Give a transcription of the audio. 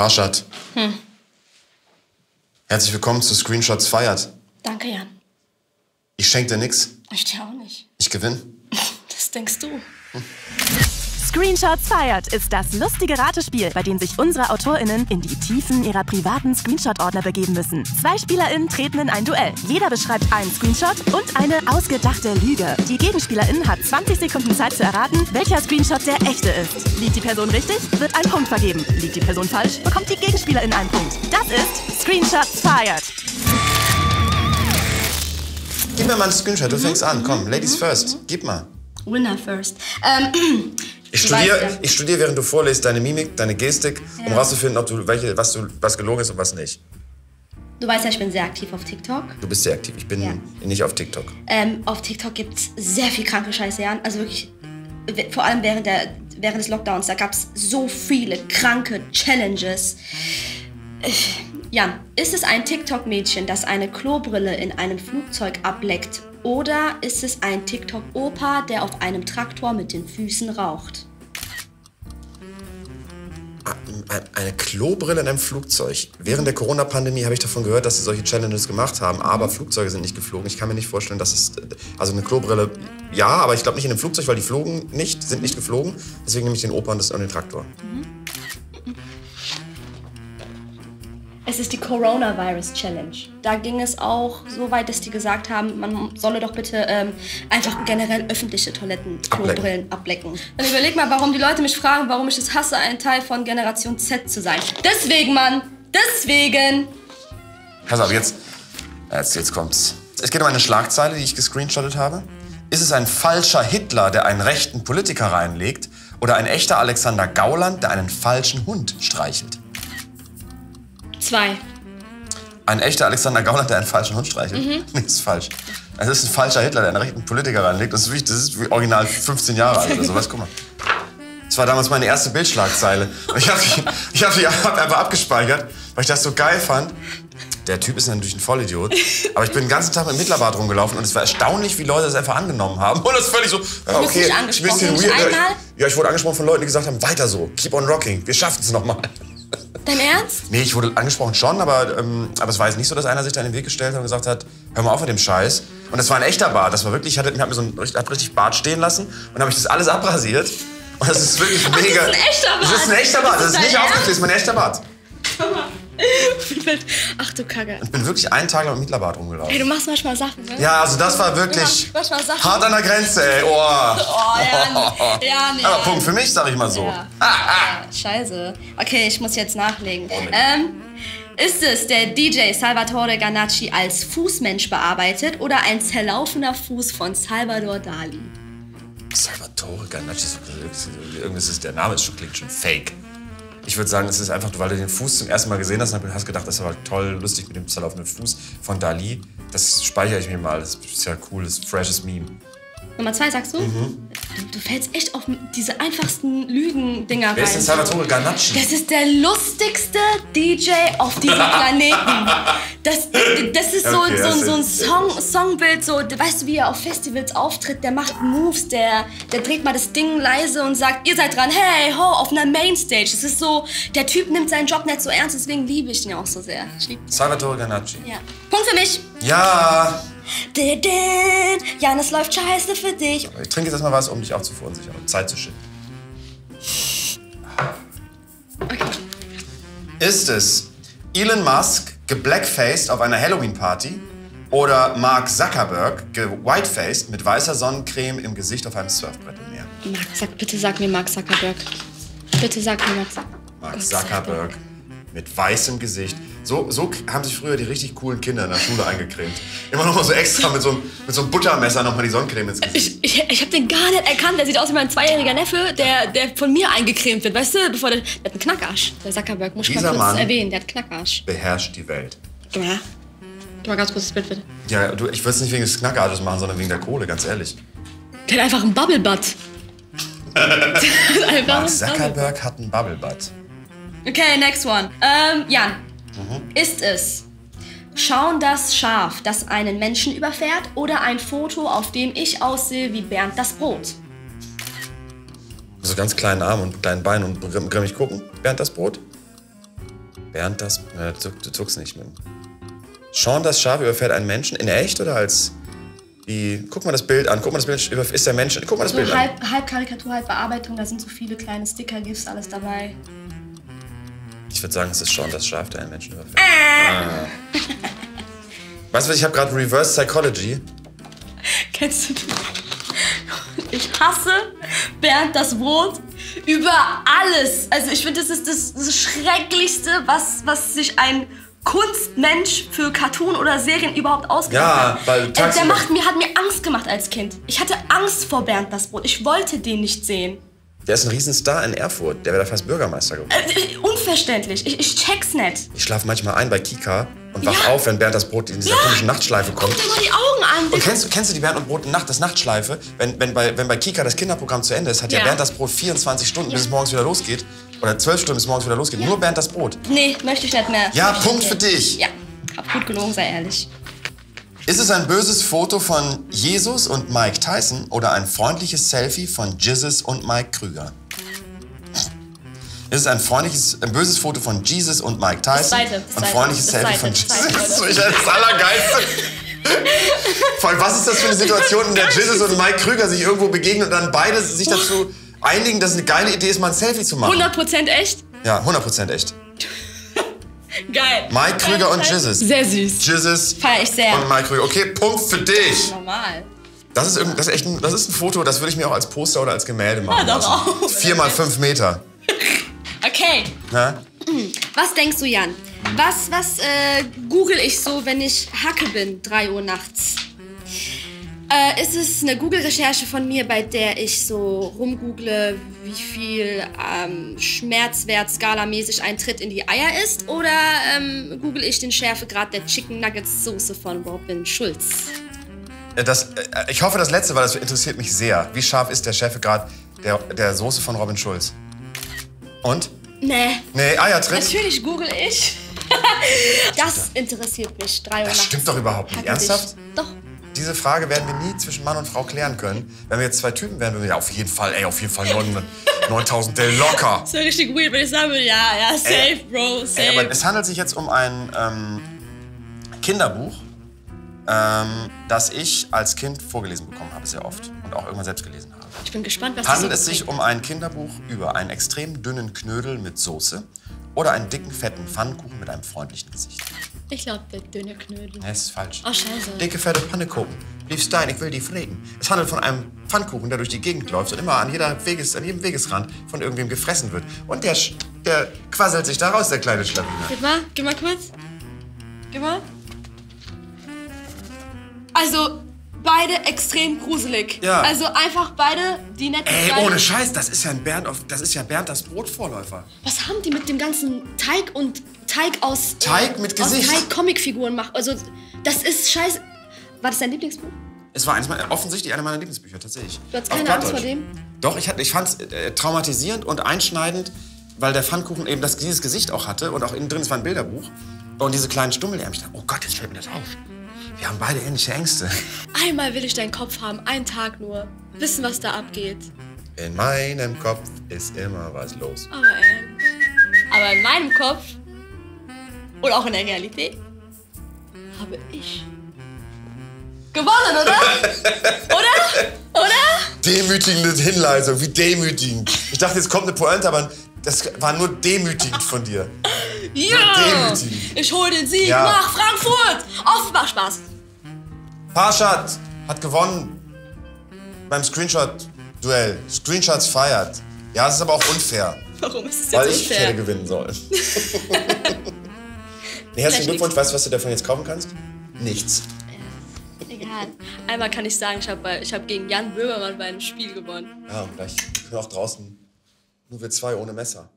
Parshad. Herzlich willkommen zu Screenshots feiert. Danke, Jan. Ich schenke dir nichts. Ich dir auch nicht. Ich gewinne. Das denkst du. Screenshots feiert ist das lustige Ratespiel, bei dem sich unsere AutorInnen in die Tiefen ihrer privaten Screenshot-Ordner begeben müssen. Zwei SpielerInnen treten in ein Duell. Jeder beschreibt einen Screenshot und eine ausgedachte Lüge. Die GegenspielerIn hat 20 Sekunden Zeit zu erraten, welcher Screenshot der echte ist. Liegt die Person richtig, wird ein Punkt vergeben. Liegt die Person falsch, bekommt die GegenspielerIn einen Punkt. Das ist Screenshots feiert. Gib mir mal einen Screenshot, du fängst an. Komm, Ladies first. Gib mal. Winner first. Ich studiere, während du vorlest, deine Mimik, deine Gestik, um rauszufinden, ob du, was gelogen ist und was nicht. Du weißt ja, ich bin sehr aktiv auf TikTok. Du bist sehr aktiv, ich bin nicht auf TikTok. Auf TikTok gibt es sehr viel kranke Scheiße, Jan. Also wirklich, vor allem während des Lockdowns, da gab es so viele kranke Challenges. Jan, ist es ein TikTok-Mädchen, das eine Klobrille in einem Flugzeug ableckt? Oder ist es ein TikTok-Opa, der auf einem Traktor mit den Füßen raucht? Eine Klobrille in einem Flugzeug. Während der Corona-Pandemie habe ich davon gehört, dass sie solche Challenges gemacht haben, aber Flugzeuge sind nicht geflogen. Ich kann mir nicht vorstellen, dass es... Also eine Klobrille, ja, aber ich glaube nicht in einem Flugzeug, weil die flogen nicht, sind nicht geflogen. Deswegen nehme ich den Opa und den Traktor. Es ist die Coronavirus-Challenge. Da ging es auch so weit, dass die gesagt haben, man solle doch bitte einfach generell öffentliche Toiletten, Klobrillen ablecken. Dann überleg mal, warum die Leute mich fragen, warum ich es hasse, ein Teil von Generation Z zu sein. Deswegen, Mann! Deswegen! Pass auf, jetzt kommt's. Es geht um eine Schlagzeile, die ich gescreenshottet habe. Ist es ein falscher Hitler, der einen rechten Politiker reinlegt? Oder ein echter Alexander Gauland, der einen falschen Hund streichelt? 2. Ein echter Alexander Gauland, der einen falschen Hund streichelt? Nichts ist falsch. Es ist ein falscher Hitler, der einen rechten Politiker reinlegt. Das ist wie original 15 Jahre alt oder sowas. Guck mal. Das war damals meine erste Bildschlagzeile. Und ich hab die einfach abgespeichert, weil ich das so geil fand. Der Typ ist natürlich ein Vollidiot. Aber ich bin den ganzen Tag mit dem Hitlerbart rumgelaufen und es war erstaunlich, wie Leute das einfach angenommen haben. Und das ist völlig so, ja, okay, ein bisschen weird. Ja, ich wurde angesprochen von Leuten, die gesagt haben, weiter so, keep on rocking, wir schaffen es nochmal. Dein Ernst? Nee, ich wurde angesprochen schon, aber es war jetzt nicht so, dass einer sich da in den Weg gestellt hat und gesagt hat, hör mal auf mit dem Scheiß. Und das war ein echter Bart, das war wirklich, ich hab richtig Bart stehen lassen und habe ich das alles abrasiert. Und das ist wirklich mega. Das ist ein echter Bart. Das ist ein echter Bart, das ist nicht aufgeklebt, das ist mein echter Bart. Ach du Kacke. Ich bin wirklich einen Tag lang mit Hitlerbart rumgelaufen. Ey, du machst manchmal Sachen, ne? Ja, also das war wirklich hart an der Grenze, ey. Oh, ja, nee. Aber Punkt für mich, sag ich mal so. Ja. Ja, scheiße. Okay, ich muss jetzt nachlegen. Ist es der DJ Salvatore Ganacci als Fußmensch bearbeitet oder ein zerlaufener Fuß von Salvador Dali? Salvatore Ganacci, der Name klingt schon fake. Ich würde sagen, es ist einfach, weil du den Fuß zum ersten Mal gesehen hast und hast gedacht, das ist aber toll, lustig mit dem zerlaufenden Fuß von Dali. Das speichere ich mir mal. Das ist ja cool, das ist ein freshes Meme. Nummer 2, sagst du? Du fällst echt auf diese einfachsten Lügen-Dinger rein. Wer ist denn Salvatore Ganacci? Das ist der lustigste DJ auf diesem Planeten. Das ist so, okay, so ein Songbild, so, weißt du, wie er auf Festivals auftritt, der macht Moves, der dreht mal das Ding leise und sagt, ihr seid dran, hey, ho, auf einer Mainstage. Es ist so, der Typ nimmt seinen Job nicht so ernst, deswegen liebe ich ihn auch so sehr. Salvatore Ganacci. Ja. Punkt für mich. Ja. Jan, es läuft scheiße für dich. Ich trinke jetzt erstmal was, um dich auch zu verunsichern und Zeit zu schinden. Okay. Ist es Elon Musk geblackfaced auf einer Halloween-Party oder Mark Zuckerberg gewhitefaced mit weißer Sonnencreme im Gesicht auf einem Surfbrett im Meer? Bitte sag mir Mark Zuckerberg. Bitte sag mir Mark Zuckerberg. Mark Zuckerberg mit weißem Gesicht. So haben sich früher die richtig coolen Kinder in der Schule eingecremt. Immer noch mal so extra mit so einem Buttermesser noch mal die Sonnencreme ins Gesicht. Ich hab den gar nicht erkannt. Der sieht aus wie mein 2-jähriger Neffe, der von mir eingecremt wird. Weißt du, bevor der hat einen Knackarsch. Der Zuckerberg, muss ich mal kurz erwähnen, der hat Knackarsch. Beherrscht die Welt. Ja. Gib mal ganz kurz das Bild, bitte. Ja, du, ich würde es nicht wegen des Knackarsches machen, sondern wegen der Kohle, ganz ehrlich. Der hat einfach einen Bubblebutt. Mark Zuckerberg hat einen Bubblebutt. Okay, next one. Jan. Ist es Schauen das Schaf, das einen Menschen überfährt, oder ein Foto, auf dem ich aussehe wie Bernd das Brot? So ganz kleinen Arm und kleinen Beinen und grimmig gucken. Bernd das Brot? Bernd das... Du zuckst nicht mit. Sean das Schaf überfährt einen Menschen. In echt oder als... Guck mal das Bild an, guck mal das Bild, ist der Mensch, guck mal das Bild an. Halb Karikatur, halb Bearbeitung, da sind so viele kleine Sticker, GIFs, alles dabei. Ich würde sagen, es ist schon das Schaf, der einen Menschen überfällt. Weißt du was, ich habe gerade Reverse Psychology. Kennst du das? Ich hasse Bernd das Brot über alles. Also ich finde, das ist das Schrecklichste, was sich ein... Kunstmensch für Cartoon oder Serien überhaupt ausgedacht. Ja, weil der hat mir Angst gemacht als Kind. Ich hatte Angst vor Bernd das Brot. Ich wollte den nicht sehen. Der ist ein Riesenstar in Erfurt. Der wäre da fast Bürgermeister geworden. Unverständlich. Ich check's nicht. Ich schlafe manchmal ein bei Kika und wach auf, wenn Bernd das Brot in dieser komischen Nachtschleife kommt. Guck dir mal die Augen an. Und kennst du die Bernd und Brot Nacht, das Nachtschleife? Wenn bei Kika das Kinderprogramm zu Ende ist, hat ja Bernd das Brot 24 Stunden, bis es morgens wieder losgeht. Oder 12 Stunden bis morgens wieder losgeht. Ja. Nur Bernd das Brot. Nee, möchte ich nicht mehr. Ja, Punkt für dich. Ja, hab gut gelogen, sei ehrlich. Ist es ein böses Foto von Jesus und Mike Tyson oder ein freundliches Selfie von Jesus und Mike Krüger? Ist es ein böses Foto von Jesus und Mike Tyson? Das zweite. Ein freundliches Selfie von Jesus. Das ist das Allergeilste. Vor allem, was ist das für eine Situation, in der Jesus und Mike Krüger sich irgendwo begegnen und dann beide sich dazu... einigen, dass es eine geile Idee ist, mal ein Selfie zu machen. 100% echt? Ja, 100% echt. Geil. Mike Krüger und Jesus. Sehr süß. Jesus. Feier ich sehr. Und Mike Krüger. Okay, Punkt für dich. Normal. Das ist echt ein Foto, das würde ich mir auch als Poster oder als Gemälde machen. Ja, doch auch. 4 mal 5 Meter. Okay. Na? Was denkst du, Jan? Was google ich so, wenn ich Hacke bin, 3 Uhr nachts? Ist es eine Google-Recherche von mir, bei der ich so rumgoogle, wie viel Schmerzwert skalamäßig ein Tritt in die Eier ist? Oder google ich den Schärfegrad der Chicken Nuggets-Soße von Robin Schulz? Ich hoffe, das Letzte, weil das interessiert mich sehr. Wie scharf ist der Schärfegrad der Soße von Robin Schulz? Und? Nee, Eiertritt? Natürlich google ich. Das interessiert mich. 3 Uhr nachts. Das stimmt doch überhaupt nicht. Ernsthaft? Doch. Diese Frage werden wir nie zwischen Mann und Frau klären können. Wenn wir jetzt zwei Typen wären, würden wir auf jeden Fall 9000 Del locker. Das wäre richtig weird, wenn ich sagen würde, ja, safe, bro, safe. Ey, aber es handelt sich jetzt um ein Kinderbuch, das ich als Kind vorgelesen bekommen habe, sehr oft. Und auch irgendwann selbst gelesen habe. Ich bin gespannt, was das ist. Handelt es sich um ein Kinderbuch über einen extrem dünnen Knödel mit Soße oder einen dicken, fetten Pfannkuchen mit einem freundlichen Gesicht? Ich glaube, der dünne Knödel. Das ist falsch. Oh, scheiße. Dicke, fette Pannekuchen. Lief Stein, ich will die Frieden. Es handelt von einem Pfannkuchen, der durch die Gegend läuft und immer an jedem Wegesrand von irgendwem gefressen wird. Und der quasselt sich da raus, der kleine Schlawiner. Gib mal kurz. Gib mal. Also, beide extrem gruselig. Ja. Also einfach beide, die netten... Ey, ohne Scheiß, das ist ja Bernd das Brot-Vorläufer. Was haben die mit dem ganzen Teig und... Teig aus Comicfiguren macht. Also, das ist scheiße. War das dein Lieblingsbuch? Es war offensichtlich einer meiner Lieblingsbücher, tatsächlich. Du hattest keine Angst vor dem? Doch, ich fand es traumatisierend und einschneidend, weil der Pfannkuchen eben dieses Gesicht auch hatte. Und auch innen drin, es war ein Bilderbuch. Und diese kleinen Stummelärme. Ich dachte, oh Gott, jetzt fällt mir das auf. Wir haben beide ähnliche Ängste. Einmal will ich deinen Kopf haben, einen Tag nur. Wissen, was da abgeht. In meinem Kopf ist immer was los. Aber in meinem Kopf... Und auch in der Realität habe ich gewonnen, oder? Oder? Demütigende Hinweise, wie demütigend. Ich dachte, jetzt kommt eine Pointe, aber das war nur demütigend von dir. Ja, ich hole den Sieg nach Frankfurt. Auf, macht Spaß. Parshad hat gewonnen beim Screenshot-Duell. Screenshots feiert. Ja, es ist aber auch unfair. Warum ist es jetzt unfair? Weil ich hätte gewinnen sollen. Nee, herzlichen Glückwunsch. Weißt du, was du davon jetzt kaufen kannst? Nichts. Ja, egal. Einmal kann ich sagen, ich hab gegen Jan Böhmermann bei einem Spiel gewonnen. Ja, und gleich. Ich bin auch draußen. Nur wir zwei ohne Messer.